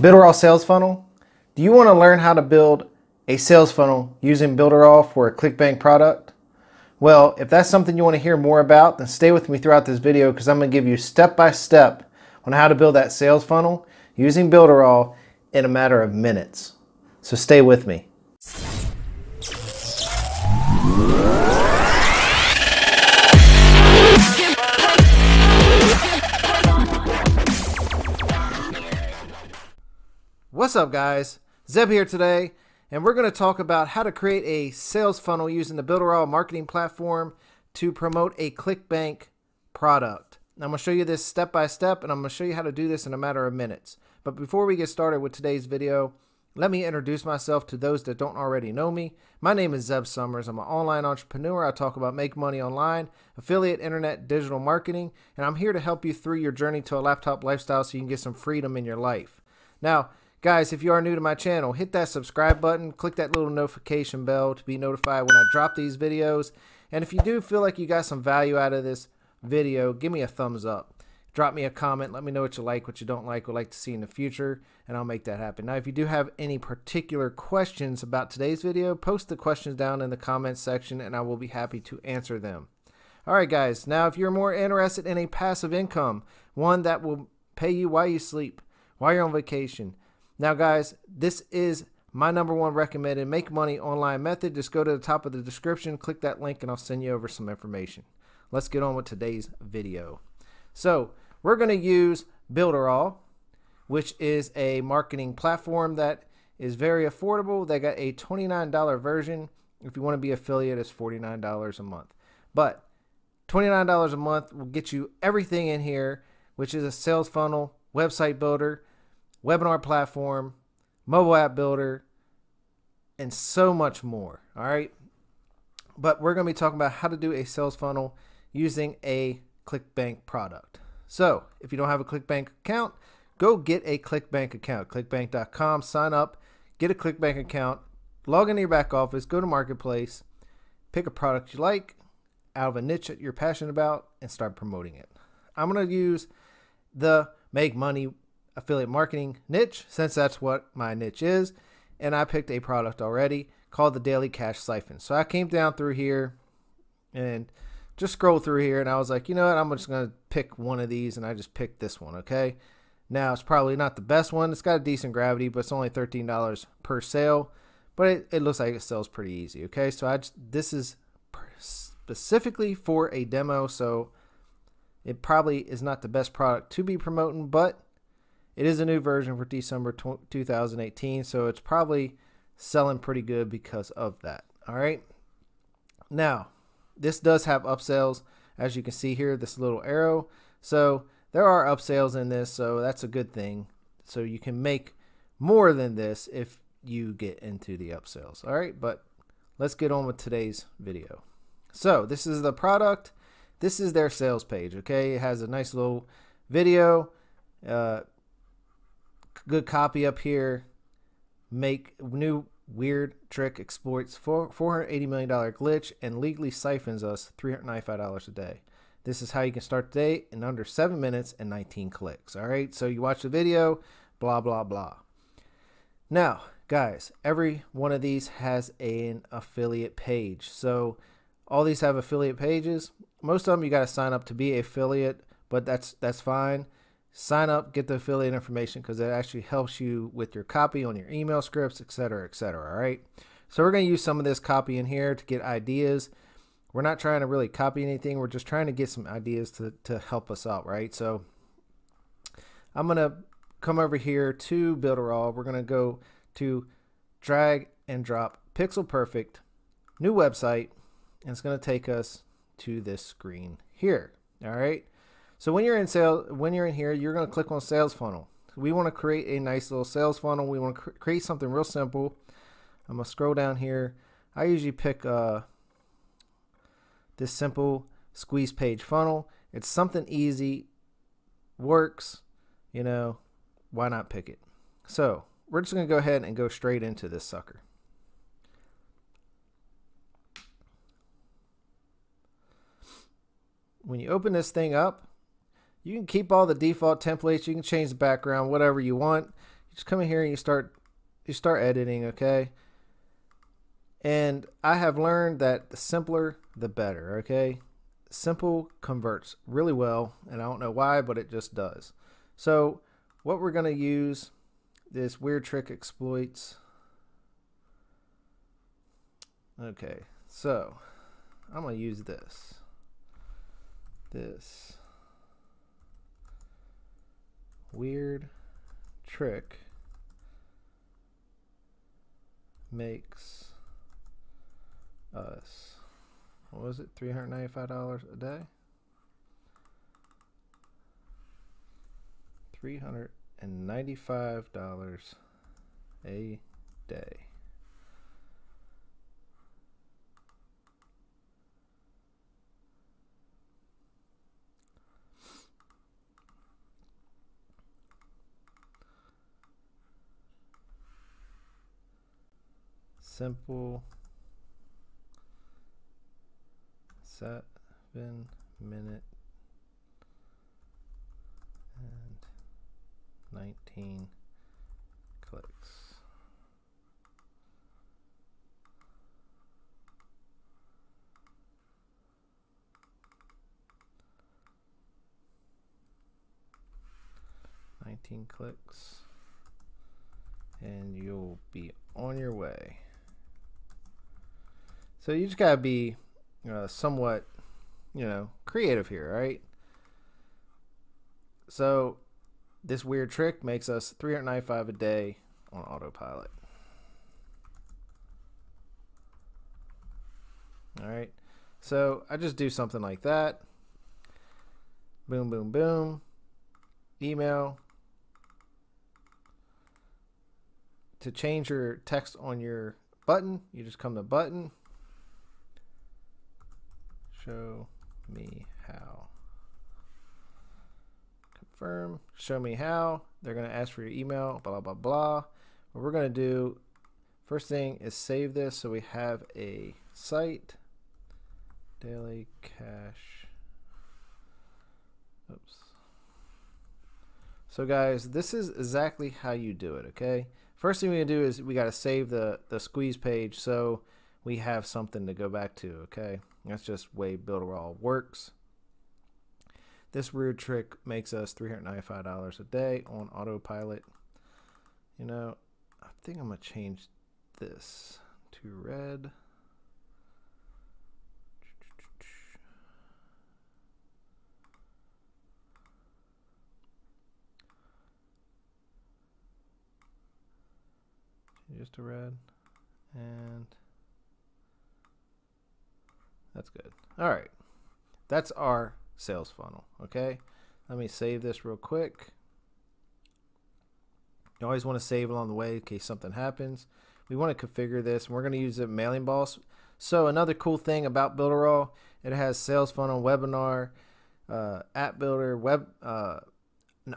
Builderall sales funnel. Do you want to learn how to build a sales funnel using Builderall for a ClickBank product? Well, if that's something you want to hear more about, then stay with me throughout this video because I'm going to give you step-by-step on how to build that sales funnel using Builderall in a matter of minutes. So stay with me. What's up guys, Zeb here today, and we're going to talk about how to create a sales funnel using the Builderall marketing platform to promote a ClickBank product. And I'm going to show you this step by step, and I'm going to show you how to do this in a matter of minutes. But before we get started with today's video, let me introduce myself to those that don't already know me. My name is Zeb Summers. I'm an online entrepreneur. I talk about make money online, affiliate, internet, digital marketing, and I'm here to help you through your journey to a laptop lifestyle so you can get some freedom in your life. Now, guys, if you are new to my channel, hit that subscribe button, click that little notification bell to be notified when I drop these videos. And if you do feel like you got some value out of this video, give me a thumbs up. Drop me a comment. Let me know what you like, what you don't like, would like to see in the future, and I'll make that happen. Now, if you do have any particular questions about today's video, post the questions down in the comments section, and I will be happy to answer them. All right, guys. Now, if you're more interested in a passive income, one that will pay you while you sleep, while you're on vacation. Now guys, this is my #1 recommended make money online method. Just go to the top of the description, click that link, and I'll send you over some information. Let's get on with today's video. So we're going to use Builderall, which is a marketing platform that is very affordable. They got a $29 version. If you want to be affiliate, it's $49 a month. But $29 a month will get you everything in here, which is a sales funnel, website builder, webinar platform, mobile app builder, and so much more. All right. But we're going to be talking about how to do a sales funnel using a ClickBank product. So if you don't have a ClickBank account, go get a ClickBank account, clickbank.com, sign up, get a ClickBank account, log into your back office, go to marketplace, pick a product you like out of a niche that you're passionate about, and start promoting it. I'm going to use the make money affiliate marketing niche since that's what my niche is, and I picked a product already called the Daily Cash Siphon. So I came down through here and just scrolled through here, and I was like, you know what, I'm just going to pick one of these, and I just picked this one. Okay, now it's probably not the best one. It's got a decent gravity, but it's only $13 per sale, but it looks like it sells pretty easy. Okay, so this is specifically for a demo, so it probably is not the best product to be promoting, but it is a new version for December 2018, so it's probably selling pretty good because of that. All right. Now, this does have upsells, as you can see here, this little arrow. So there are upsells in this, so that's a good thing. So you can make more than this if you get into the upsells. All right, but let's get on with today's video. So this is the product. This is their sales page, okay? It has a nice little video. Good copy up here. Make new weird trick exploits $480 million glitch and legally siphons us $395 a day. This is how you can start today in under 7 minutes and 19 clicks. All right, so you watch the video, blah, blah, blah. Now, guys, every one of these has an affiliate page. So all these have affiliate pages. Most of them you got to sign up to be affiliate, but that's fine. Sign up, get the affiliate information because it actually helps you with your copy on your email scripts, etc., etc. All right. So we're going to use some of this copy in here to get ideas. We're not trying to really copy anything. We're just trying to get some ideas to help us out, right? So I'm going to come over here to Builderall. We're going to go to drag and drop Pixel Perfect, new website, and it's going to take us to this screen here. All right. So when you're in here, you're going to click on sales funnel. We want to create a nice little sales funnel. We want to create something real simple. I'm going to scroll down here. I usually pick this simple squeeze page funnel. It's something easy, works, you know, why not pick it? So we're just going to go ahead and go straight into this sucker. When you open this thing up, you can keep all the default templates. You can change the background, whatever you want. just come in here and you start editing, okay? And I have learned that the simpler the better, okay? Simple converts really well, and I don't know why, but it just does. So what we're going to use this weird trick exploits. Okay, so I'm going to use this weird trick makes us, what was it, $395 a day? $395 a day. Simple 7 minute and 19 clicks. And you'll be on your way. So you just gotta be somewhat, creative here, right? So this weird trick makes us $395 a day on autopilot. All right, so I just do something like that. Boom, boom, boom. Email. To change your text on your button, you just come to button. Show me how. Confirm. Show me how. They're going to ask for your email, blah, blah, blah. What we're going to do, first thing is save this so we have a site. Daily Cash. Oops. So, guys, this is exactly how you do it, okay? First thing we're going to do is we got to save the squeeze page so we have something to go back to, okay? That's just the way Builderall works. This weird trick makes us $395 a day on autopilot. I think I'm going to change this to red. Just a red. And that's good. All right. That's our sales funnel. Okay. Let me save this real quick. You always want to save along the way in case something happens. We want to configure this, and we're going to use a Mailing Boss. So another cool thing about Builderall, it has sales funnel, webinar, app builder, an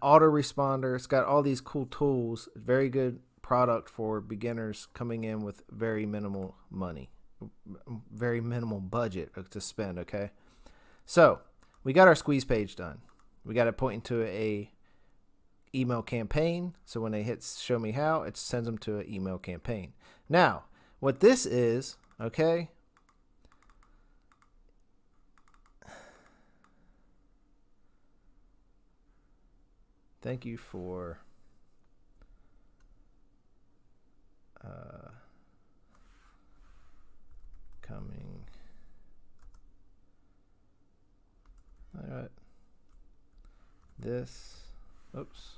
autoresponder. It's got all these cool tools. Very good product for beginners coming in with very minimal money. Very minimal budget to spend, okay? So we got our squeeze page done. We got it pointing to a email campaign. So when they hit show me how, it sends them to an email campaign. Now, what this is, okay, thank you for coming. All right. This. Oops.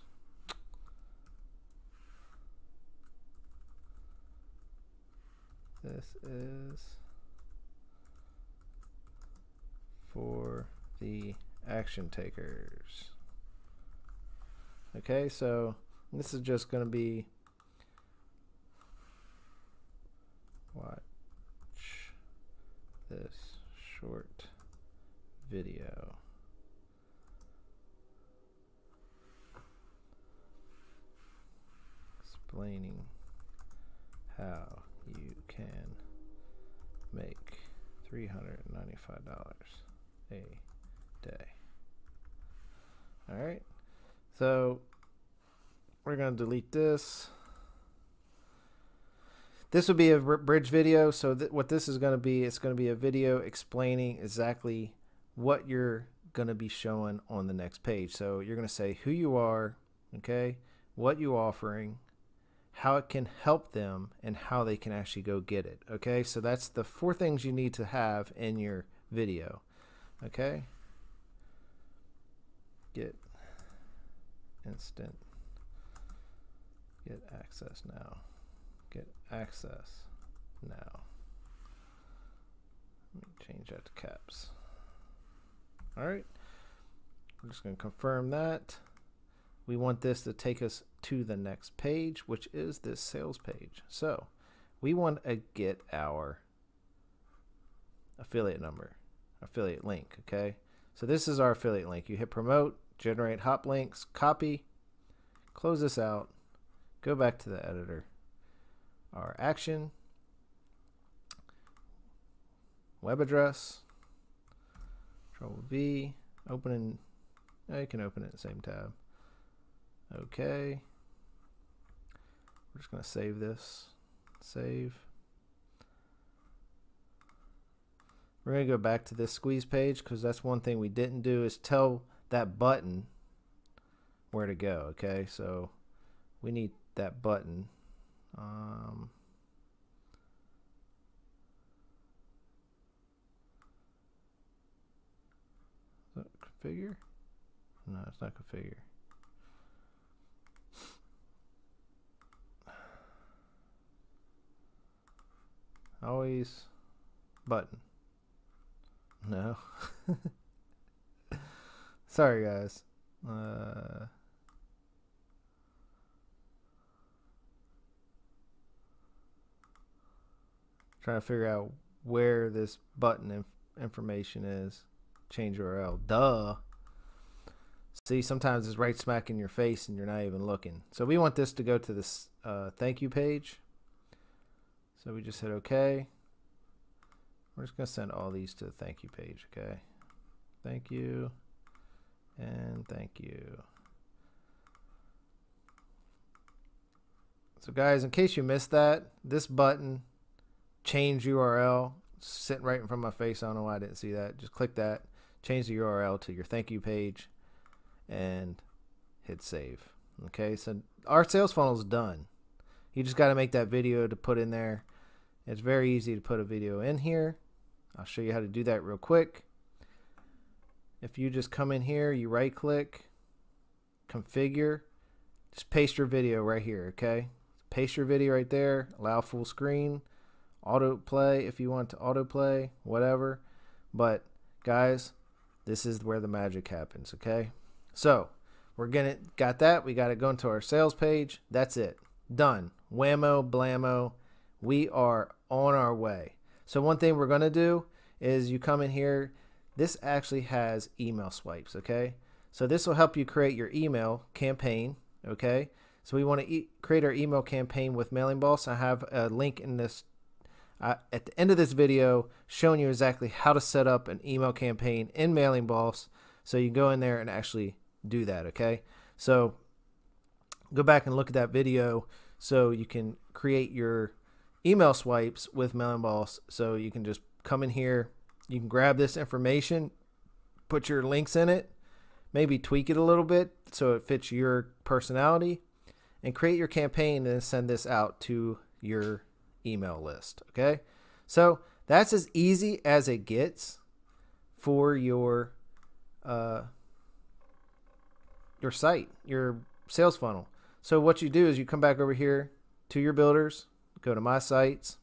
This is for the action takers. Okay, so this is just going to be watch this short video. Explaining how you can make $395 a day. All right. So We're going to delete this. This would be a bridge video. So what this is going to be, it's going to be a video explaining exactly what you're going to be showing on the next page. So you're going to say who you are, okay, what you offering, how it can help them, and how they can actually go get it. Okay, so that's the 4 things you need to have in your video. Okay, get instant, get access now, get access now. Let me change that to caps. All right, I'm just going to confirm that. We want this to take us to the next page, which is this sales page. So we want to get our affiliate number, affiliate link. Okay, so this is our affiliate link. You hit promote, generate hop links, copy, close this out, go back to the editor, our action, web address, control V, open in, you can open it in the same tab. Okay, we're just going to save this, save. We're going to go back to this squeeze page, because that's one thing we didn't do is tell that button where to go. Okay, so we need that button. Is that configure? No, it's not configure. Always button. No. Sorry guys. Trying to figure out where this button information is. Change URL. Duh. See, sometimes it's right smack in your face and you're not even looking. So we want this to go to this thank you page. So we just hit OK. We're just going to send all these to the thank you page. Okay. Thank you. And thank you. So guys, in case you missed that, this button, change URL, sitting right in front of my face. I don't know why I didn't see that. Just click that, change the URL to your thank you page, and hit save. Okay. So our sales funnel is done. You just got to make that video to put in there. It's very easy to put a video in here. I'll show you how to do that real quick. If you just come in here, you right click, configure, just paste your video right here. Okay, paste your video right there. Allow full screen, autoplay if you want to autoplay, whatever. But guys, this is where the magic happens. Okay, so we're gonna got that. We got to go into our sales page. That's it. Done. Whammo, blammo, we are on our way. So one thing we're going to do is you come in here. This actually has email swipes. Okay, so this will help you create your email campaign. Okay, so we want to create our email campaign with Mailing Boss. I have a link in this at the end of this video showing you exactly how to set up an email campaign in Mailing Boss, so you go in there and actually do that. Okay, so go back and look at that video so you can create your email swipes with Mailing Boss. So you can just come in here, you can grab this information, put your links in it, maybe tweak it a little bit so it fits your personality, and create your campaign and send this out to your email list. Okay, so that's as easy as it gets for your site, your sales funnel. So what you do is you come back over here to your builders, go to my sites,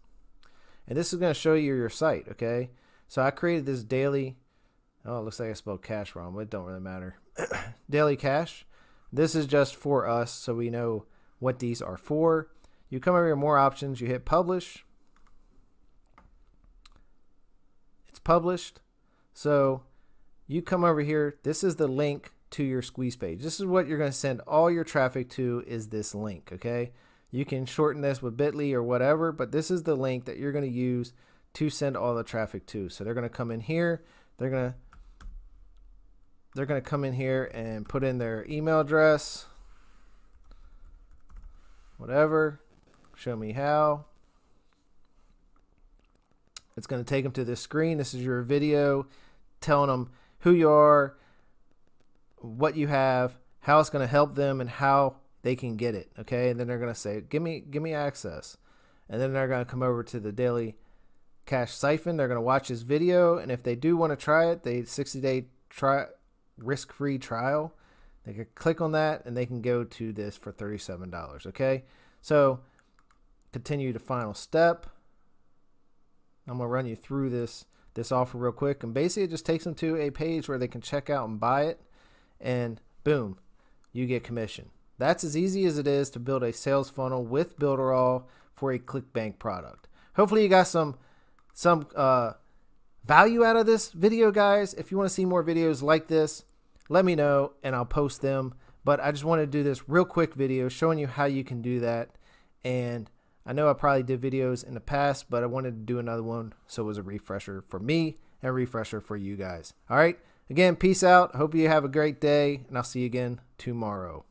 and this is going to show you your site. Okay, so I created this daily, oh, it looks like I spelled cash wrong, but it don't really matter. Daily Cash. This is just for us, so we know what these are for. You come over here, more options, you hit publish. It's published. So you come over here, this is the link to your squeeze page. This is what you're going to send all your traffic to, is this link. Okay, you can shorten this with bit.ly or whatever, but this is the link that you're going to use to send all the traffic to. So they're going to come in here, they're going to come in here and put in their email address, whatever, show me how. It's going to take them to this screen. This is your video telling them who you are, what you have, how it's going to help them, and how they can get it. Okay, and then they're going to say, give me access. And then they're going to come over to the Daily Cash Siphon. They're going to watch this video, and if they do want to try it, they 60-day risk-free trial. They can click on that, and they can go to this for $37. Okay, so continue to final step. I'm going to run you through this offer real quick, and basically it just takes them to a page where they can check out and buy it, and boom, you get commission. That's as easy as it is to build a sales funnel with Builderall for a ClickBank product. Hopefully you got some value out of this video, guys. If you want to see more videos like this, let me know and I'll post them, but I just want to do this real quick video showing you how you can do that. And I know I probably did videos in the past, but I wanted to do another one, so it was a refresher for me and a refresher for you guys. All right, again, peace out. Hope you have a great day, and I'll see you again tomorrow.